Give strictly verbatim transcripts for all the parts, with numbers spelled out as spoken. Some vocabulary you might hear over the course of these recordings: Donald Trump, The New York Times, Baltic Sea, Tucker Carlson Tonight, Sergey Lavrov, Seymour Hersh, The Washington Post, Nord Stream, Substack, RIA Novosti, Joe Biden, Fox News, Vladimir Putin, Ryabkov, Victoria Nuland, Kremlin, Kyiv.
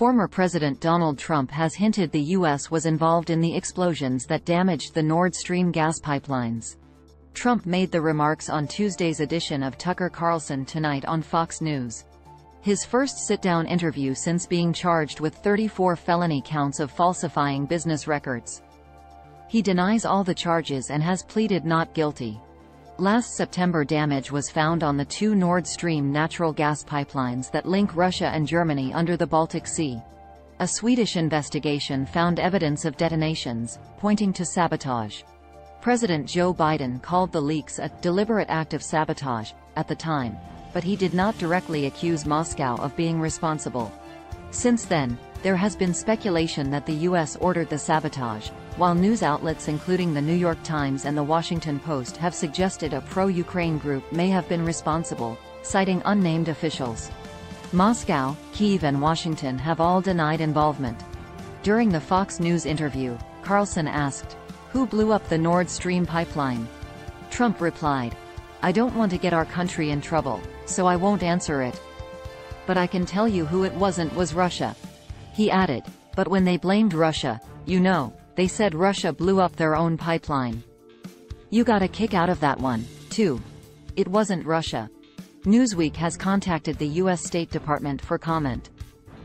former President Donald Trump has hinted the U S was involved in the explosions that damaged the Nord Stream gas pipelines. Trump made the remarks on Tuesday's edition of Tucker Carlson Tonight on Fox News. His first sit-down interview since being charged with thirty-four felony counts of falsifying business records. He denies all the charges and has pleaded not guilty. Last September, damage was found on the two Nord Stream natural gas pipelines that link Russia and Germany under the Baltic Sea. A Swedish investigation found evidence of detonations, pointing to sabotage. President Joe Biden called the leaks a deliberate act of sabotage at the time, but he did not directly accuse Moscow of being responsible. Since then, there has been speculation that the U S ordered the sabotage, while news outlets including The New York Times and The Washington Post have suggested a pro-Ukraine group may have been responsible, citing unnamed officials. Moscow, Kyiv and Washington have all denied involvement. During the Fox News interview, Carlson asked, "Who blew up the Nord Stream pipeline?" Trump replied, "I don't want to get our country in trouble, so I won't answer it. But I can tell you who it wasn't was Russia." He added, "But when they blamed Russia, you know, they said Russia blew up their own pipeline. You got a kick out of that one, too. It wasn't Russia." Newsweek has contacted the U S State Department for comment.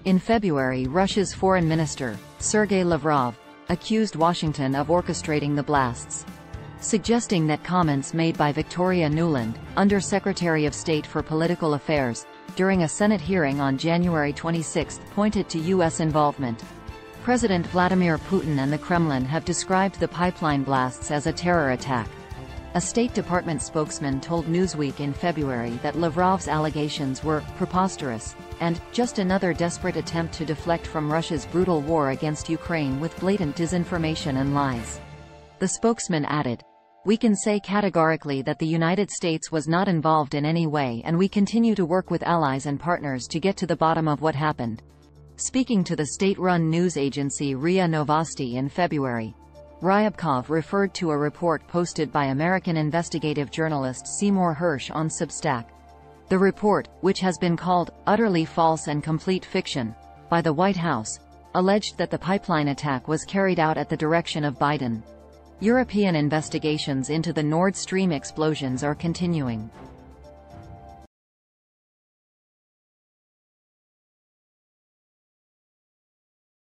In February, Russia's foreign minister, Sergey Lavrov, accused Washington of orchestrating the blasts, suggesting that comments made by Victoria Nuland, Under-Secretary of State for Political Affairs, during a Senate hearing on January twenty-sixth pointed to U S involvement. President Vladimir Putin and the Kremlin have described the pipeline blasts as a terror attack. A State Department spokesman told Newsweek in February that Lavrov's allegations were preposterous and just another desperate attempt to deflect from Russia's brutal war against Ukraine with blatant disinformation and lies. The spokesman added, "We can say categorically that the United States was not involved in any way, and we continue to work with allies and partners to get to the bottom of what happened." Speaking to the state-run news agency R I A Novosti in February, Ryabkov referred to a report posted by American investigative journalist Seymour Hersh on Substack. The report, which has been called utterly false and complete fiction by the White House, alleged that the pipeline attack was carried out at the direction of Biden. European investigations into the Nord Stream explosions are continuing.